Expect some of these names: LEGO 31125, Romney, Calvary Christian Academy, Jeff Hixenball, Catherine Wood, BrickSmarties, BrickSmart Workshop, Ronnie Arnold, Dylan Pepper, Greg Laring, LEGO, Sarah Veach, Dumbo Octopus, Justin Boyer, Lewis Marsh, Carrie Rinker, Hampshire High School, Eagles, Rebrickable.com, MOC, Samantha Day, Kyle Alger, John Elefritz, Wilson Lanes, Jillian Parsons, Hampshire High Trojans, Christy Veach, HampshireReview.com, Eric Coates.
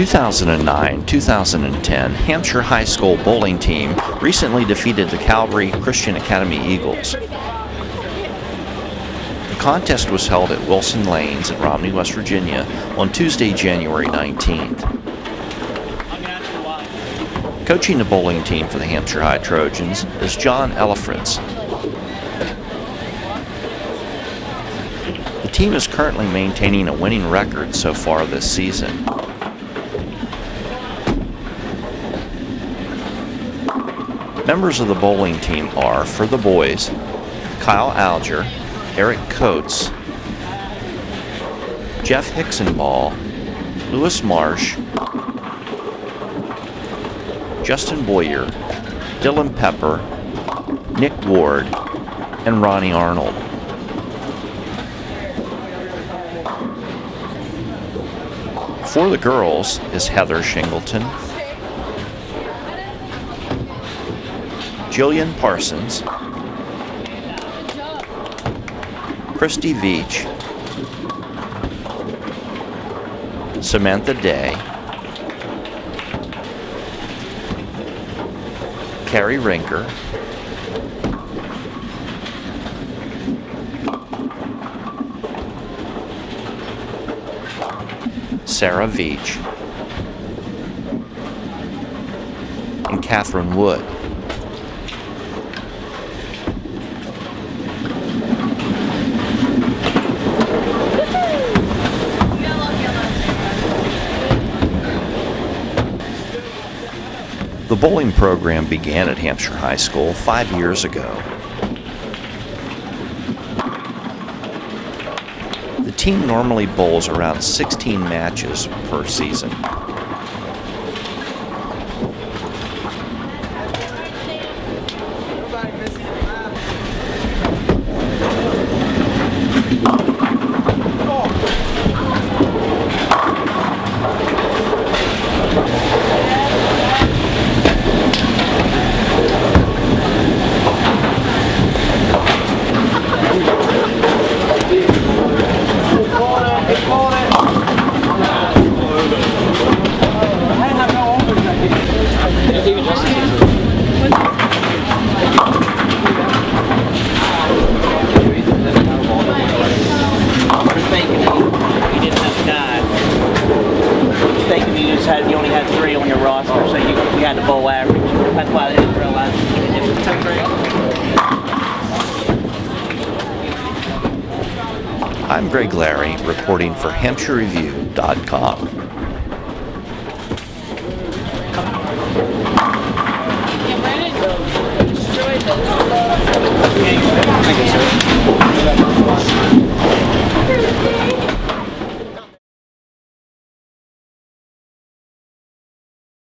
2009-2010 Hampshire High School bowling team recently defeated the Calvary Christian Academy Eagles. The contest was held at Wilson Lanes in Romney, West Virginia on Tuesday, January 19th. Coaching the bowling team for the Hampshire High Trojans is John Elefritz. The team is currently maintaining a winning record so far this season. Members of the bowling team are, for the boys, Kyle Alger, Eric Coates, Jeff Hixenball, Lewis Marsh, Justin Boyer, Dylan Pepper, Nick Ward, and Ronnie Arnold. For the girls is Heather Shingleton, Jillian Parsons, Christy Veach, Samantha Day, Carrie Rinker, Sarah Veach, and Catherine Wood. The bowling program began at Hampshire High School 5 years ago. The team normally bowls around 16 matches per season. I'm Greg Laring, reporting for HampshireReview.com.